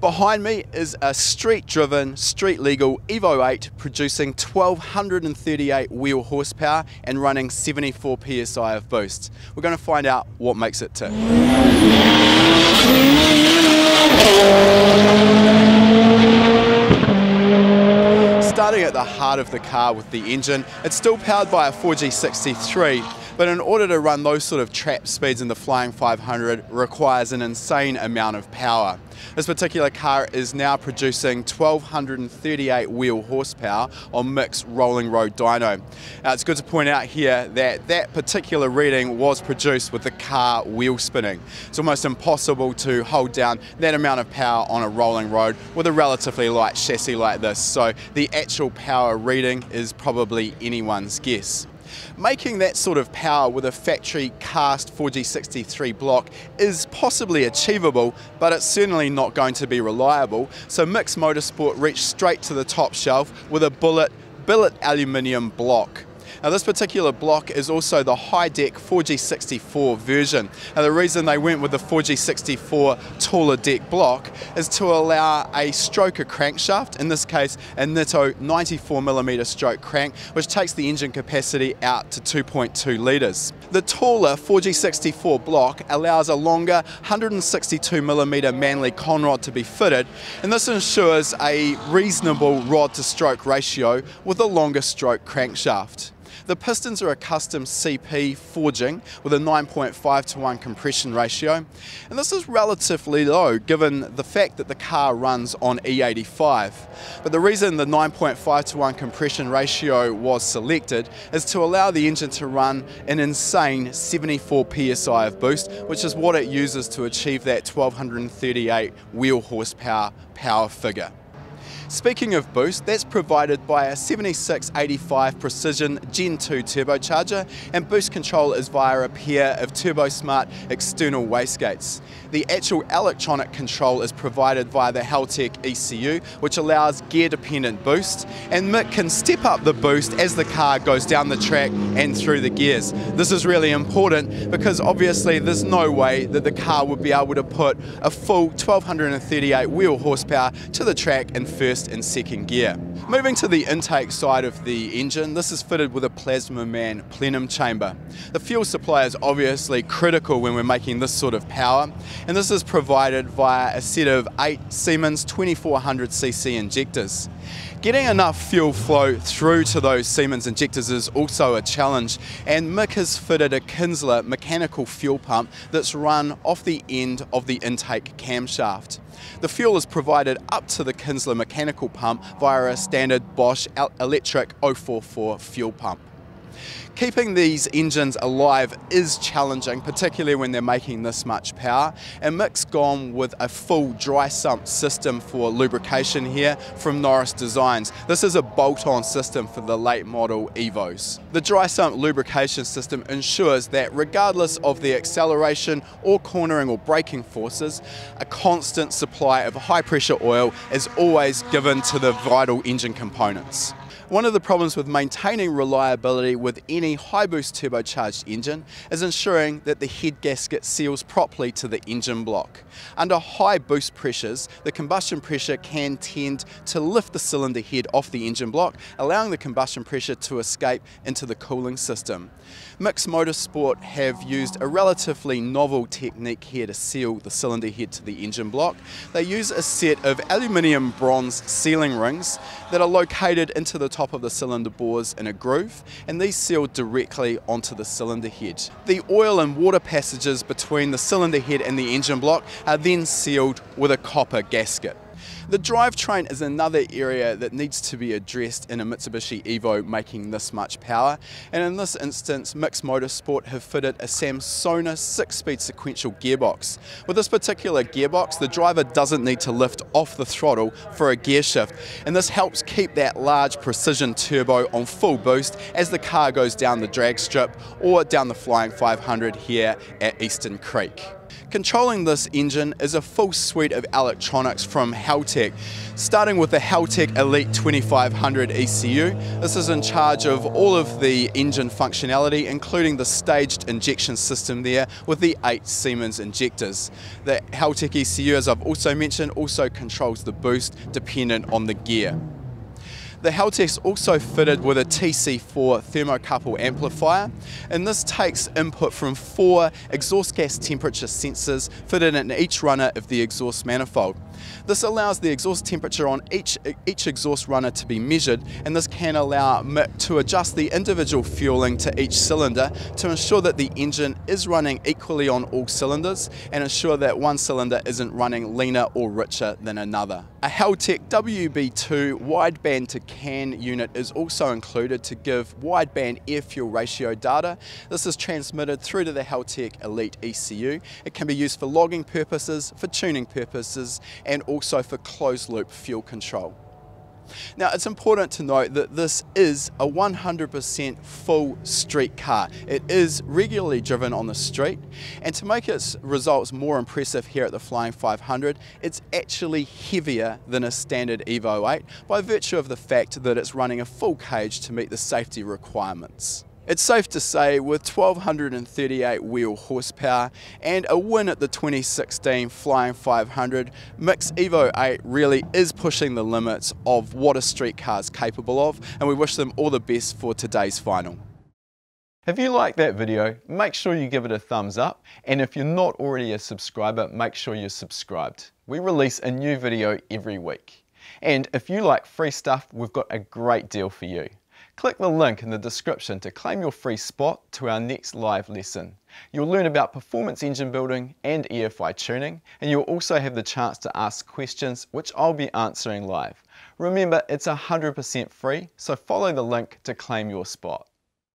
Behind me is a street-driven, street-legal Evo 8 producing 1,238 wheel horsepower and running 74 PSI of boost. We're going to find out what makes it tick. Starting at the heart of the car with the engine, it's still powered by a 4G63. But in order to run those sort of trap speeds in the Flying 500 requires an insane amount of power. This particular car is now producing 1,238 wheel horsepower on Micks rolling road dyno. Now it's good to point out here that that particular reading was produced with the car wheel spinning. It's almost impossible to hold down that amount of power on a rolling road with a relatively light chassis like this, so the actual power reading is probably anyone's guess. Making that sort of power with a factory cast 4G63 block is possibly achievable, but it's certainly not going to be reliable, so Micks Motorsport reached straight to the top shelf with a billet aluminium block. Now this particular block is also the high-deck 4G64 version. Now the reason they went with the 4G64 taller deck block is to allow a stroker crankshaft, in this case a Nitto 94mm stroke crank, which takes the engine capacity out to 2.2 litres. The taller 4G64 block allows a longer 162mm Manley conrod to be fitted, and this ensures a reasonable rod-to-stroke ratio with a longer stroke crankshaft. The pistons are a custom CP forging with a 9.5:1 compression ratio, and this is relatively low given the fact that the car runs on E85. But the reason the 9.5:1 compression ratio was selected is to allow the engine to run an insane 74 PSI of boost, which is what it uses to achieve that 1,238 wheel horsepower power figure. Speaking of boost, that's provided by a 7685 Precision Gen 2 turbocharger, and boost control is via a pair of Turbosmart external wastegates. The actual electronic control is provided via the Haltech ECU, which allows gear-dependent boost, and Mick can step up the boost as the car goes down the track and through the gears. This is really important because obviously there's no way that the car would be able to put a full 1,238 wheel horsepower to the track in first and second gear. Moving to the intake side of the engine, this is fitted with a Plazmaman plenum chamber. The fuel supply is obviously critical when we're making this sort of power, and this is provided via a set of 8 Siemens 2400cc injectors. Getting enough fuel flow through to those Siemens injectors is also a challenge, and Mick has fitted a Kinsler mechanical fuel pump that's run off the end of the intake camshaft. The fuel is provided up to the Kinsler mechanical pump via a standard Bosch electric 044 fuel pump. Keeping these engines alive is challenging, particularly when they're making this much power, and Mick's gone with a full dry sump system for lubrication here from Norris Designs. This is a bolt-on system for the late model Evos. The dry sump lubrication system ensures that regardless of the acceleration or cornering or braking forces, a constant supply of high pressure oil is always given to the vital engine components. One of the problems with maintaining reliability with any high boost turbocharged engine is ensuring that the head gasket seals properly to the engine block. Under high boost pressures, the combustion pressure can tend to lift the cylinder head off the engine block, allowing the combustion pressure to escape into the cooling system. Micks Motorsport have used a relatively novel technique here to seal the cylinder head to the engine block. They use a set of aluminium bronze sealing rings that are located into the top of the cylinder bores in a groove, and these seal directly onto the cylinder head. The oil and water passages between the cylinder head and the engine block are then sealed with a copper gasket. The drivetrain is another area that needs to be addressed in a Mitsubishi Evo making this much power, and in this instance Micks Motorsport have fitted a Samsonas 6-speed sequential gearbox. With this particular gearbox, the driver doesn't need to lift off the throttle for a gear shift, and this helps keep that large precision turbo on full boost as the car goes down the drag strip or down the Flying 500 here at Eastern Creek. Controlling this engine is a full suite of electronics from Haltech, starting with the Haltech Elite 2500 ECU. This is in charge of all of the engine functionality, including the staged injection system there with the 8 Siemens injectors. The Haltech ECU, as I've also mentioned, also controls the boost dependent on the gear. The Haltech's also fitted with a TC4 thermocouple amplifier, and this takes input from 4 exhaust gas temperature sensors fitted in each runner of the exhaust manifold. This allows the exhaust temperature on each exhaust runner to be measured, and this can allow Mick to adjust the individual fueling to each cylinder to ensure that the engine is running equally on all cylinders and ensure that one cylinder isn't running leaner or richer than another. A Haltech WB2 wideband to CAN unit is also included to give wideband air fuel ratio data. This is transmitted through to the Haltech Elite ECU. It can be used for logging purposes, for tuning purposes, and also for closed-loop fuel control. Now, it's important to note that this is a 100% full street car. It is regularly driven on the street, and to make its results more impressive here at the Flying 500, it's actually heavier than a standard Evo 8 by virtue of the fact that it's running a full cage to meet the safety requirements. It's safe to say, with 1238 wheel horsepower and a win at the 2016 Flying 500, Micks Evo 8 really is pushing the limits of what a street car is capable of, and we wish them all the best for today's final. If you liked that video, make sure you give it a thumbs up, and if you're not already a subscriber, make sure you're subscribed. We release a new video every week. And if you like free stuff, we've got a great deal for you. Click the link in the description to claim your free spot to our next live lesson. You'll learn about performance engine building and EFI tuning, and you'll also have the chance to ask questions, which I'll be answering live. Remember, it's 100% free, so follow the link to claim your spot.